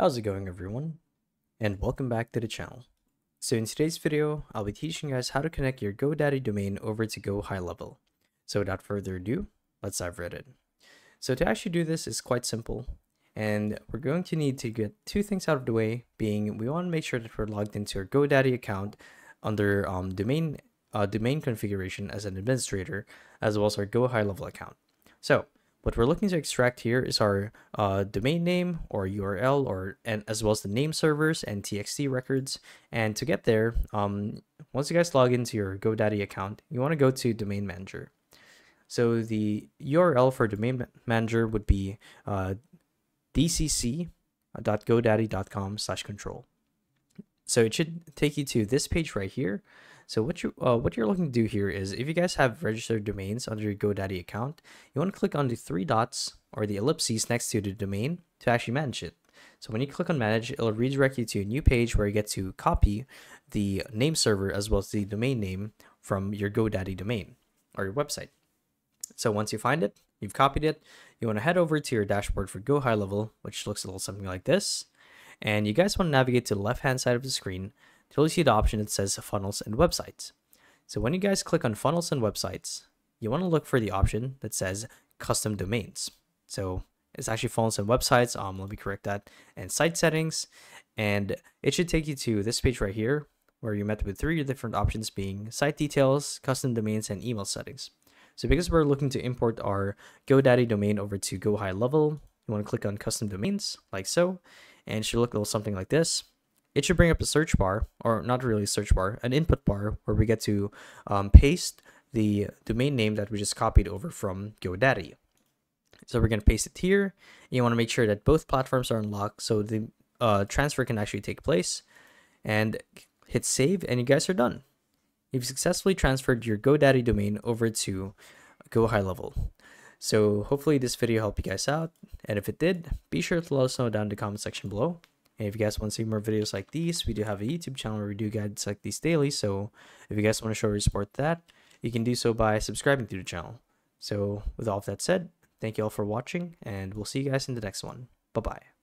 How's it going, everyone, and welcome back to the channel. So in today's video, I'll be teaching you guys how to connect your GoDaddy domain over to GoHighLevel. So without further ado, let's dive right in. So to actually do this is quite simple, and we're going to need to get two things out of the way, being we want to make sure that we're logged into our GoDaddy account under domain configuration as an administrator, as well as our GoHighLevel account. So what we're looking to extract here is our domain name or URL, and as well as the name servers and TXT records. And to get there, once you guys log into your GoDaddy account, you want to go to Domain Manager. So the URL for Domain Manager would be dcc.godaddy.com/control. So it should take you to this page right here. So what you're looking to do here is, if you guys have registered domains under your GoDaddy account, you want to click on the three dots or the ellipses next to the domain to actually manage it. So when you click on manage, it'll redirect you to a new page where you get to copy the name server as well as the domain name from your GoDaddy domain or your website. So once you find it, you've copied it, you want to head over to your dashboard for GoHighLevel, which looks a little something like this. And you guys want to navigate to the left-hand side of the screen till you see the option that says Funnels and Websites. So when you guys click on Funnels and Websites, you want to look for the option that says Custom Domains. So it's actually Funnels and Websites, let me correct that, and Site Settings. And it should take you to this page right here, where you're met with three different options, being Site Details, Custom Domains, and Email Settings. So because we're looking to import our GoDaddy domain over to GoHighLevel, you want to click on Custom Domains, like so, and it should look a little something like this. It should bring up a search bar, or not really a search bar, an input bar, where we get to paste the domain name that we just copied over from GoDaddy. So we're going to paste it here. You want to make sure that both platforms are unlocked so the transfer can actually take place. And hit save, and you guys are done. You've successfully transferred your GoDaddy domain over to GoHighLevel. So hopefully this video helped you guys out, and if it did, be sure to let us know down in the comment section below. And if you guys want to see more videos like these, we do have a YouTube channel where we do guides like these daily, so if you guys want to show your support to that, you can do so by subscribing to the channel. So with all of that said, thank you all for watching, and we'll see you guys in the next one. Bye-bye.